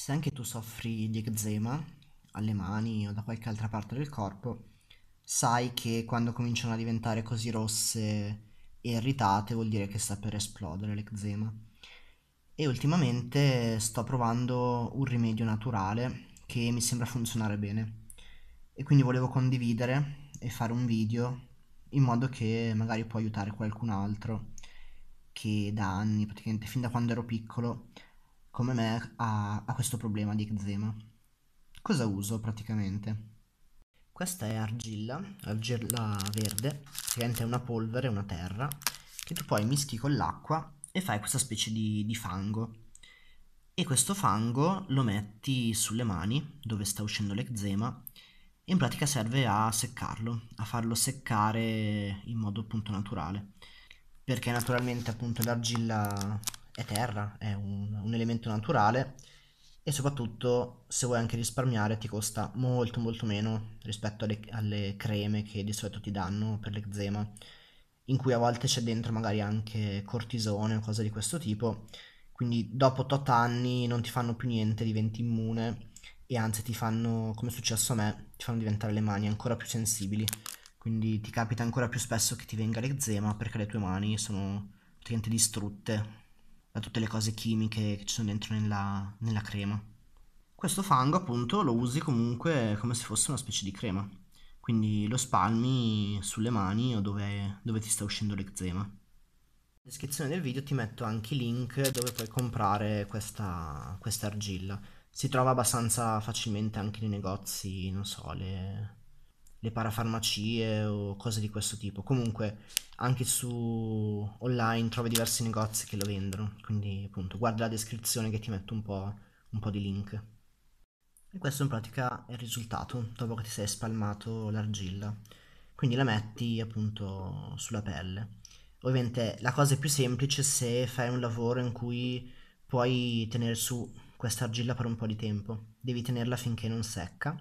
Se anche tu soffri di eczema alle mani o da qualche altra parte del corpo, sai che quando cominciano a diventare così rosse e irritate vuol dire che sta per esplodere l'eczema. E ultimamente sto provando un rimedio naturale che mi sembra funzionare bene, e quindi volevo condividere e fare un video in modo che magari può aiutare qualcun altro che da anni, praticamente fin da quando ero piccolo come me, ha questo problema di eczema. Cosa uso praticamente? Questa è argilla verde, praticamente è una polvere, una terra che tu poi mischi con l'acqua e fai questa specie di fango, e questo fango lo metti sulle mani dove sta uscendo l'eczema. In pratica serve a seccarlo, a farlo seccare in modo appunto naturale, perché naturalmente appunto l'argilla è terra, è un elemento naturale, e soprattutto se vuoi anche risparmiare ti costa molto molto meno rispetto alle creme che di solito ti danno per l'eczema, in cui a volte c'è dentro magari anche cortisone o cose di questo tipo, quindi dopo tot anni non ti fanno più niente, diventi immune. E anzi ti fanno, come è successo a me, ti fanno diventare le mani ancora più sensibili. Quindi ti capita ancora più spesso che ti venga l'eczema perché le tue mani sono praticamente distrutte da tutte le cose chimiche che ci sono dentro nella crema. Questo fango appunto lo usi comunque come se fosse una specie di crema, quindi lo spalmi sulle mani o dove ti sta uscendo l'eczema. In descrizione del video ti metto anche i link dove puoi comprare questa argilla. Si trova abbastanza facilmente anche nei negozi, non so, le parafarmacie o cose di questo tipo. Comunque anche su online trovi diversi negozi che lo vendono, quindi appunto guarda la descrizione che ti metto un po' di link. E questo in pratica è il risultato dopo che ti sei spalmato l'argilla, quindi la metti appunto sulla pelle. Ovviamente la cosa è più semplice se fai un lavoro in cui puoi tenere su questa argilla per un po' di tempo. Devi tenerla finché non secca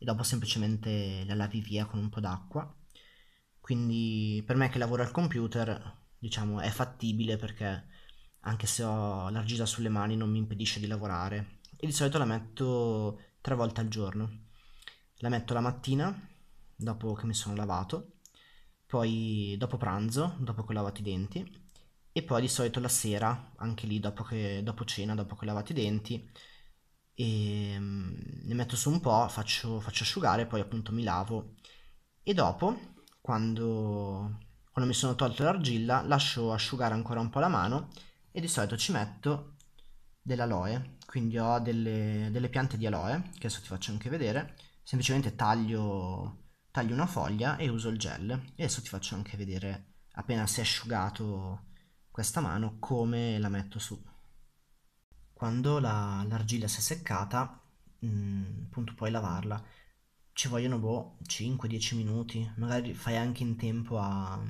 e dopo semplicemente la lavi via con un po' d'acqua. Quindi per me che lavoro al computer, diciamo, è fattibile, perché anche se ho l'argilla sulle mani non mi impedisce di lavorare, e di solito la metto 3 volte al giorno. La metto la mattina dopo che mi sono lavato, poi dopo pranzo dopo che ho lavato i denti, e poi di solito la sera, anche lì dopo cena, dopo che ho lavato i denti, e ne metto su un po', faccio asciugare, poi appunto mi lavo, e dopo, quando mi sono tolto l'argilla, lascio asciugare ancora un po' la mano, e di solito ci metto dell'aloe. Quindi ho delle piante di aloe, che adesso ti faccio anche vedere. Semplicemente taglio una foglia e uso il gel, e adesso ti faccio anche vedere, appena si è asciugato questa mano, come la metto su. Quando l'argilla si è seccata, appunto puoi lavarla. Ci vogliono 5-10 minuti, magari fai anche in tempo a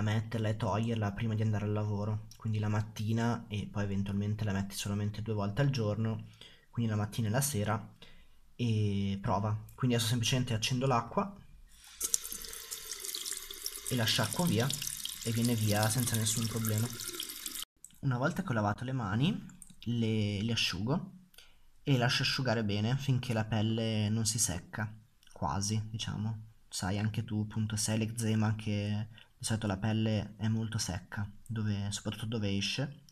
metterla e toglierla prima di andare al lavoro, quindi la mattina, e poi eventualmente la metti solamente 2 volte al giorno, quindi la mattina e la sera, e prova. Quindi adesso semplicemente accendo l'acqua e la sciacquo via, e viene via senza nessun problema. Una volta che ho lavato le mani, le asciugo e le lascio asciugare bene finché la pelle non si secca, quasi, diciamo. Sai anche tu appunto se hai l'eczema che di solito la pelle è molto secca, soprattutto dove esce,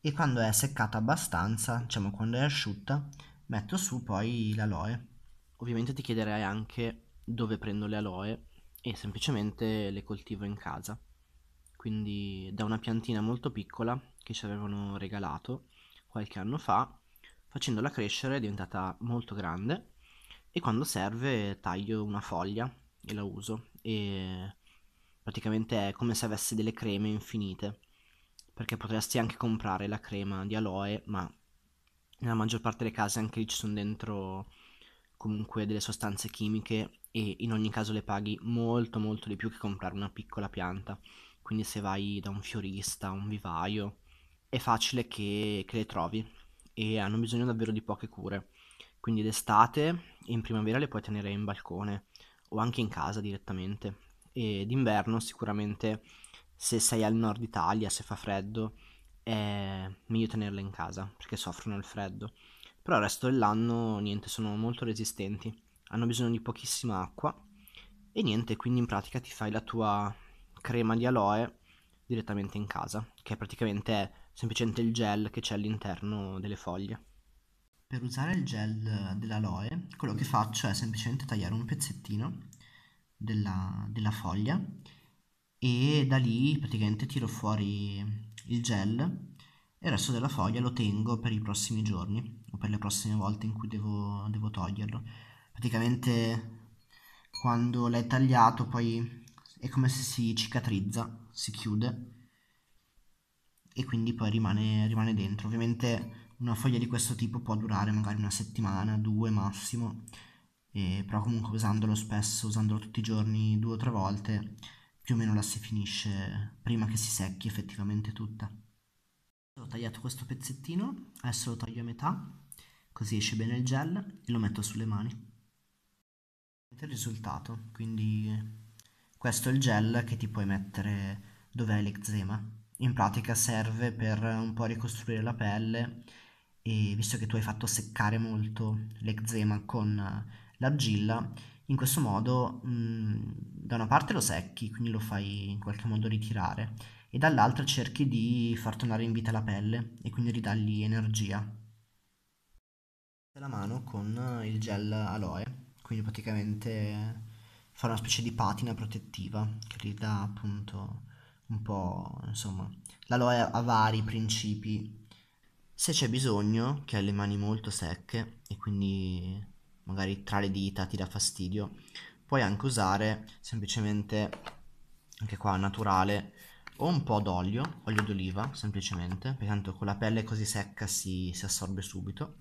e quando è seccata abbastanza, diciamo quando è asciutta, metto su poi l'aloe. Ovviamente ti chiederai anche dove prendo le aloe, e semplicemente le coltivo in casa, quindi da una piantina molto piccola che ci avevano regalato qualche anno fa. Facendola crescere è diventata molto grande, e quando serve taglio una foglia e la uso, e praticamente è come se avessi delle creme infinite, perché potresti anche comprare la crema di aloe, ma nella maggior parte delle case anche lì ci sono dentro comunque delle sostanze chimiche, e in ogni caso le paghi molto molto di più che comprare una piccola pianta. Quindi se vai da un fiorista, un vivaio, è facile che le trovi, e hanno bisogno davvero di poche cure, quindi d'estate e in primavera le puoi tenere in balcone o anche in casa direttamente, e d'inverno sicuramente se sei al nord Italia, se fa freddo, è meglio tenerle in casa perché soffrono il freddo, però il resto dell'anno niente, sono molto resistenti, hanno bisogno di pochissima acqua e niente, quindi in pratica ti fai la tua crema di aloe direttamente in casa, che praticamente è semplicemente il gel che c'è all'interno delle foglie. Per usare il gel dell'aloe, quello che faccio è semplicemente tagliare un pezzettino della foglia e da lì praticamente tiro fuori il gel e il resto della foglia lo tengo per i prossimi giorni o per le prossime volte in cui devo toglierlo. Praticamente quando l'hai tagliato poi è come se si cicatrizza, si chiude e quindi poi rimane dentro. Ovviamente una foglia di questo tipo può durare magari una settimana, due massimo, però comunque usandolo spesso, usandolo tutti i giorni 2 o 3 volte, più o meno la si finisce prima che si secchi effettivamente tutta. Ho tagliato questo pezzettino, adesso lo taglio a metà, così esce bene il gel e lo metto sulle mani. Questo è il risultato, quindi questo è il gel che ti puoi mettere dov'è l'eczema. In pratica serve per un po' ricostruire la pelle, e visto che tu hai fatto seccare molto l'eczema con l'argilla, in questo modo da una parte lo secchi, quindi lo fai in qualche modo ritirare, e dall'altra cerchi di far tornare in vita la pelle e quindi ridargli energia. La mano con il gel aloe, quindi praticamente fa una specie di patina protettiva che ridà appunto un po', insomma, l'aloe ha vari principi. Se c'è bisogno, che hai le mani molto secche e quindi magari tra le dita ti dà fastidio, puoi anche usare semplicemente, anche qua naturale, o un po' d'olio, olio d'oliva semplicemente, perché tanto con la pelle così secca si assorbe subito,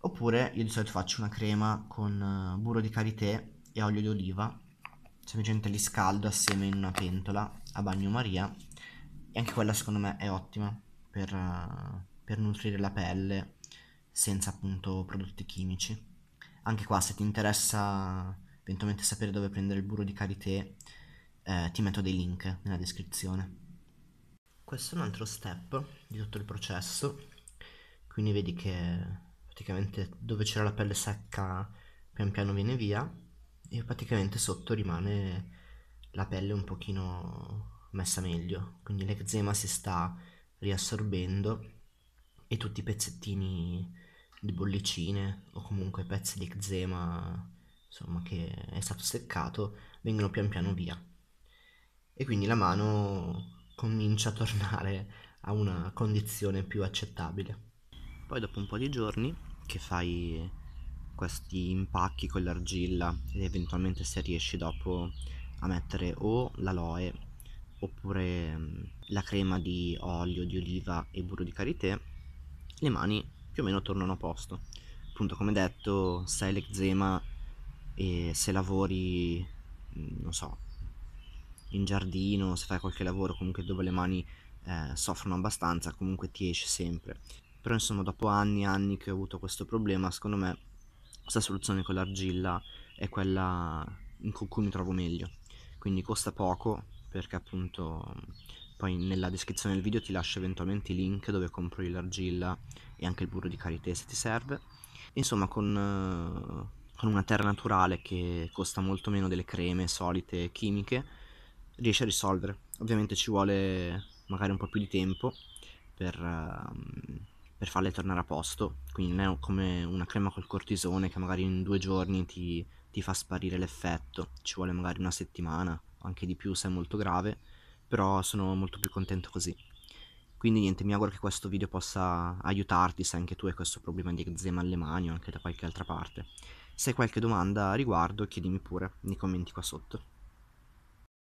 oppure io di solito faccio una crema con burro di karité e olio d'oliva, semplicemente li scaldo assieme in una pentola a bagnomaria, e anche quella secondo me è ottima per nutrire la pelle senza appunto prodotti chimici. Anche qua, se ti interessa eventualmente sapere dove prendere il burro di karité, ti metto dei link nella descrizione. Questo è un altro step di tutto il processo, quindi vedi che praticamente dove c'era la pelle secca pian piano viene via e praticamente sotto rimane la pelle un pochino messa meglio, quindi l'eczema si sta riassorbendo e tutti i pezzettini di bollicine o comunque pezzi di eczema, insomma, che è stato seccato, vengono pian piano via e quindi la mano comincia a tornare a una condizione più accettabile. Poi dopo un po' di giorni che fai questi impacchi con l'argilla ed eventualmente se riesci dopo a mettere o l'aloe oppure la crema di olio di oliva e burro di karité, le mani più o meno tornano a posto. Appunto, come detto, se hai l'eczema e se lavori, non so, in giardino, se fai qualche lavoro comunque dove le mani soffrono abbastanza, comunque ti esce sempre. Però insomma, dopo anni e anni che ho avuto questo problema, secondo me questa soluzione con l'argilla è quella in cui mi trovo meglio. Quindi costa poco, perché appunto poi nella descrizione del video ti lascio eventualmente i link dove compro l'argilla e anche il burro di karité se ti serve. Insomma, con una terra naturale che costa molto meno delle creme solite chimiche riesci a risolvere. Ovviamente ci vuole magari un po' più di tempo per farle tornare a posto, quindi non è come una crema col cortisone che magari in 2 giorni ti fa sparire l'effetto, ci vuole magari una settimana, anche di più se è molto grave, però sono molto più contento così. Quindi niente, mi auguro che questo video possa aiutarti se anche tu hai questo problema di eczema alle mani o anche da qualche altra parte. Se hai qualche domanda a riguardo chiedimi pure nei commenti qua sotto.